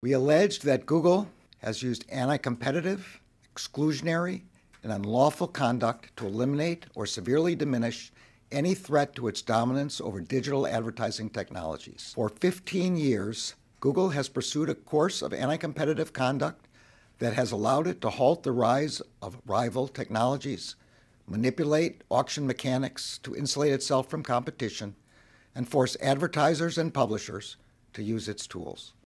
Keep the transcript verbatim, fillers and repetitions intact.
We alleged that Google has used anti-competitive, exclusionary, and unlawful conduct to eliminate or severely diminish any threat to its dominance over digital advertising technologies. For fifteen years, Google has pursued a course of anti-competitive conduct that has allowed it to halt the rise of rival technologies, manipulate auction mechanics to insulate itself from competition, and force advertisers and publishers to use its tools.